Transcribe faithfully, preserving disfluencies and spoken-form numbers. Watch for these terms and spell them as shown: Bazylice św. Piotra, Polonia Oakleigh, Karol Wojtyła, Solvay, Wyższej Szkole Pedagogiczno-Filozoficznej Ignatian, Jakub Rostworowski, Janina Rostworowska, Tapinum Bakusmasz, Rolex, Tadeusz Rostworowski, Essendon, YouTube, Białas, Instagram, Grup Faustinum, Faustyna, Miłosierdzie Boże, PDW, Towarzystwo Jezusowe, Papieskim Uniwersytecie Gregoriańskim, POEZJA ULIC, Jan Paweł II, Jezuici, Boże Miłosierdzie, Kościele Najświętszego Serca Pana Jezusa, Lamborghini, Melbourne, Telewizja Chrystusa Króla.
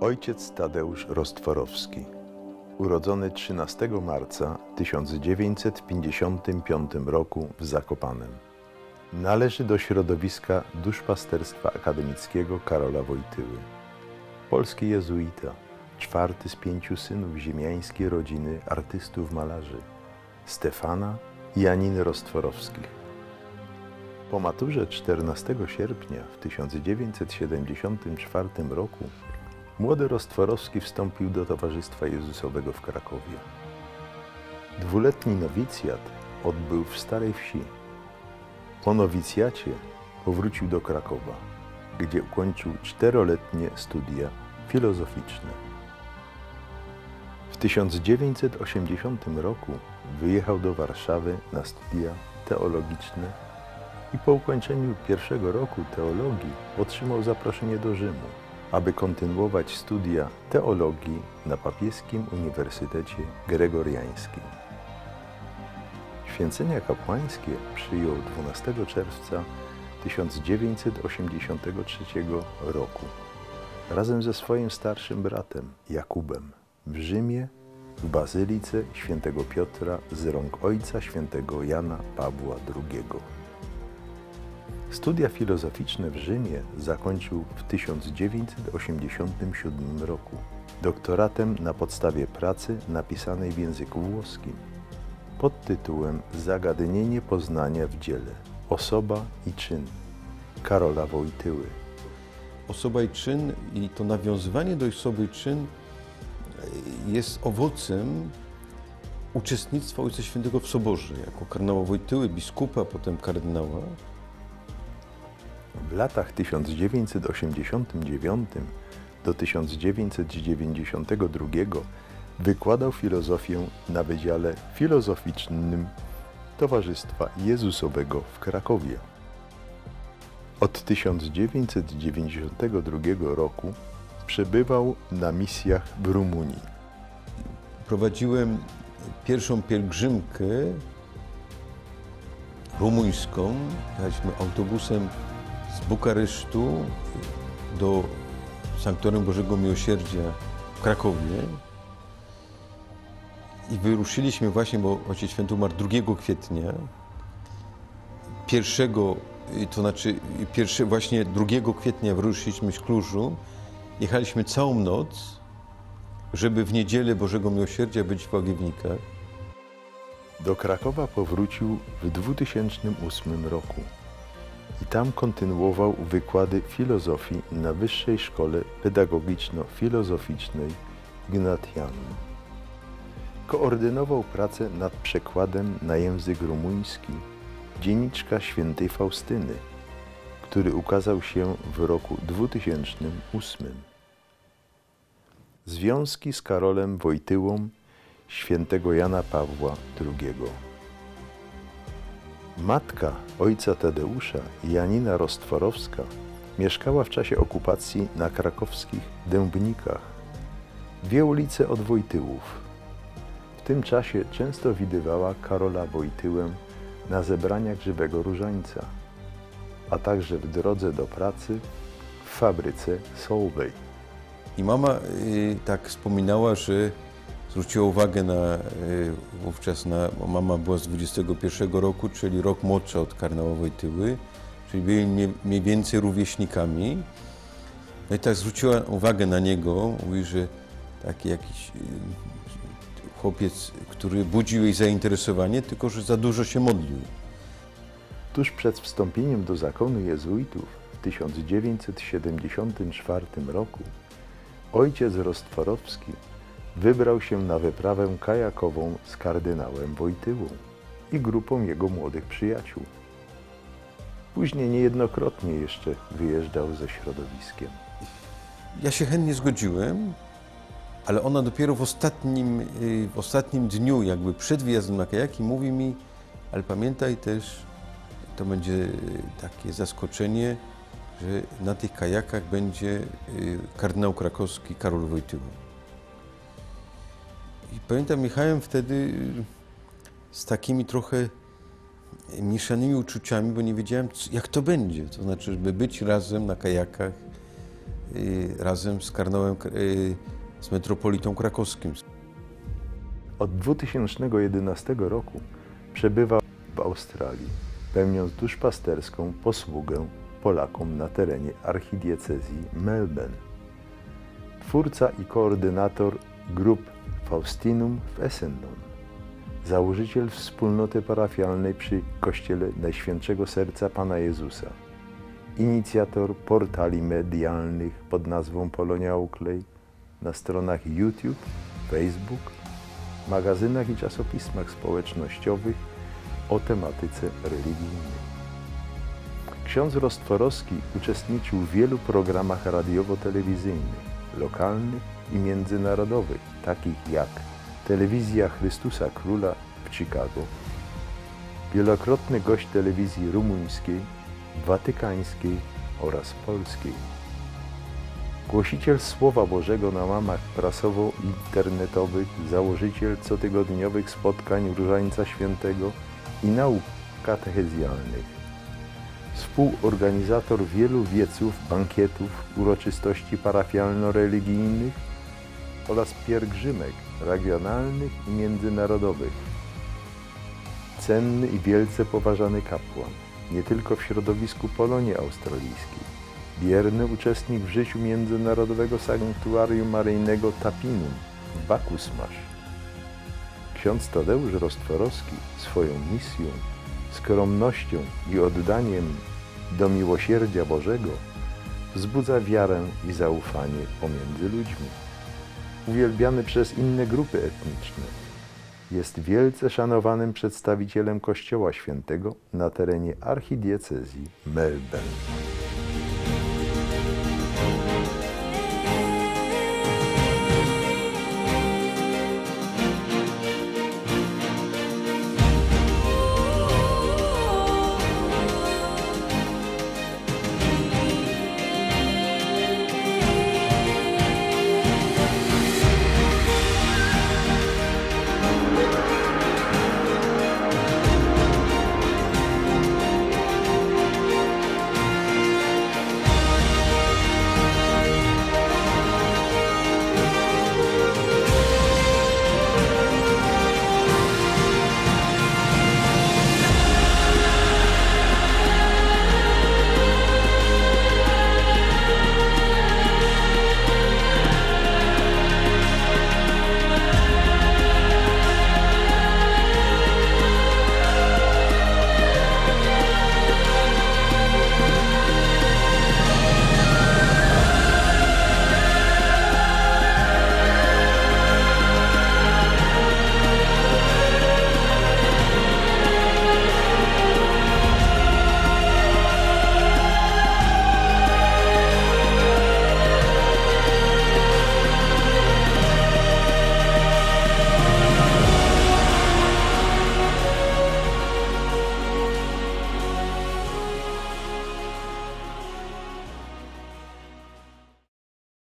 Ojciec Tadeusz Rostworowski, urodzony trzynastego marca tysiąc dziewięćset pięćdziesiątego piątego roku w Zakopanem. Należy do środowiska duszpasterstwa akademickiego Karola Wojtyły. Polski jezuita, czwarty z pięciu synów ziemiańskiej rodziny artystów malarzy Stefana i Janiny Rostworowskich. Po maturze czternastego sierpnia w tysiąc dziewięćset siedemdziesiątym czwartym roku młody Rostworowski wstąpił do Towarzystwa Jezusowego w Krakowie. Dwuletni nowicjat odbył w Starej Wsi. Po nowicjacie powrócił do Krakowa, gdzie ukończył czteroletnie studia filozoficzne. W tysiąc dziewięćset osiemdziesiątym roku wyjechał do Warszawy na studia teologiczne i po ukończeniu pierwszego roku teologii otrzymał zaproszenie do Rzymu, aby kontynuować studia teologii na Papieskim Uniwersytecie Gregoriańskim. Święcenia kapłańskie przyjął dwunastego czerwca tysiąc dziewięćset osiemdziesiątego trzeciego roku razem ze swoim starszym bratem Jakubem w Rzymie w Bazylice św. Piotra z rąk ojca św. Jana Pawła drugiego. Studia filozoficzne w Rzymie zakończył w tysiąc dziewięćset osiemdziesiątym siódmym roku doktoratem na podstawie pracy napisanej w języku włoskim pod tytułem Zagadnienie poznania w dziele – Osoba i czyn Karola Wojtyły. Osoba i czyn i to nawiązywanie do osoby i czyn jest owocem uczestnictwa Ojca Świętego w Soborze jako kardynała Wojtyły, biskupa, potem kardynała. W latach tysiąc dziewięćset osiemdziesiątym dziewiątym do tysiąc dziewięćset dziewięćdziesiątego drugiego wykładał filozofię na Wydziale Filozoficznym Towarzystwa Jezusowego w Krakowie. Od tysiąc dziewięćset dziewięćdziesiątego drugiego roku przebywał na misjach w Rumunii. Prowadziłem pierwszą pielgrzymkę rumuńską. Jechaliśmy autobusem z Bukaresztu do Sanktuarium Bożego Miłosierdzia w Krakowie i wyruszyliśmy właśnie, bo Ojciec Święty umarł drugiego kwietnia, pierwszego, to znaczy pierwszy, właśnie drugiego kwietnia wyruszyliśmy z Klużu, jechaliśmy całą noc, żeby w niedzielę Bożego Miłosierdzia być w Łagiewnikach. Do Krakowa powrócił w dwa tysiące ósmym roku i tam kontynuował wykłady filozofii na Wyższej Szkole Pedagogiczno-Filozoficznej Ignatian. Koordynował pracę nad przekładem na język rumuński Dzienniczka Świętej Faustyny, który ukazał się w roku dwa tysiące ósmym. Związki z Karolem Wojtyłą świętego Jana Pawła drugiego. Matka ojca Tadeusza, Janina Rostworowska, mieszkała w czasie okupacji na krakowskich Dębnikach, dwie ulice od Wojtyłów. W tym czasie często widywała Karola Wojtyłę na zebraniach Żywego Różańca, a także w drodze do pracy w fabryce Solvay. I mama y, tak wspominała, że zwróciła uwagę na, wówczas na, mama była z dwudziestego pierwszego roku, czyli rok młodsza od kardynała Wojtyły, czyli byli mniej więcej rówieśnikami. No i tak zwróciła uwagę na niego, mówi, że taki jakiś chłopiec, który budził jej zainteresowanie, tylko że za dużo się modlił. Tuż przed wstąpieniem do zakonu jezuitów w tysiąc dziewięćset siedemdziesiątym czwartym roku ojciec Rostworowski wybrał się na wyprawę kajakową z kardynałem Wojtyłą i grupą jego młodych przyjaciół. Później niejednokrotnie jeszcze wyjeżdżał ze środowiskiem. Ja się chętnie zgodziłem, ale ona dopiero w ostatnim, w ostatnim dniu, jakby przed wyjazdem na kajaki, mówi mi, ale pamiętaj też, to będzie takie zaskoczenie, że na tych kajakach będzie kardynał krakowski Karol Wojtyła. I pamiętam, jechałem wtedy z takimi trochę mieszanymi uczuciami, bo nie wiedziałem, jak to będzie. To znaczy, żeby być razem na kajakach razem z kardynałem, z metropolitą krakowskim. Od dwa tysiące jedenastego roku przebywał w Australii, pełniąc duszpasterską posługę Polakom na terenie archidiecezji Melbourne. Twórca i koordynator Grup Faustinum w Essendon, założyciel wspólnoty parafialnej przy Kościele Najświętszego Serca Pana Jezusa, inicjator portali medialnych pod nazwą Polonia Oakleigh na stronach YouTube, Facebook, magazynach i czasopismach społecznościowych o tematyce religijnej. Ksiądz Rostworowski uczestniczył w wielu programach radiowo-telewizyjnych, lokalnych i międzynarodowych, takich jak Telewizja Chrystusa Króla w Chicago, wielokrotny gość telewizji rumuńskiej, watykańskiej oraz polskiej. Głosiciel Słowa Bożego na łamach prasowo-internetowych, założyciel cotygodniowych spotkań Różańca Świętego i nauk katechezjalnych. Współorganizator wielu wieców, bankietów, uroczystości parafialno-religijnych oraz pielgrzymek regionalnych i międzynarodowych. Cenny i wielce poważany kapłan, nie tylko w środowisku Polonii Australijskiej. Bierny uczestnik w życiu międzynarodowego sanktuarium maryjnego Tapinum Bakusmasz. Ksiądz Tadeusz Rostworowski swoją misją, skromnością i oddaniem do miłosierdzia Bożego wzbudza wiarę i zaufanie pomiędzy ludźmi. Uwielbiany przez inne grupy etniczne, jest wielce szanowanym przedstawicielem Kościoła Świętego na terenie archidiecezji Melbourne.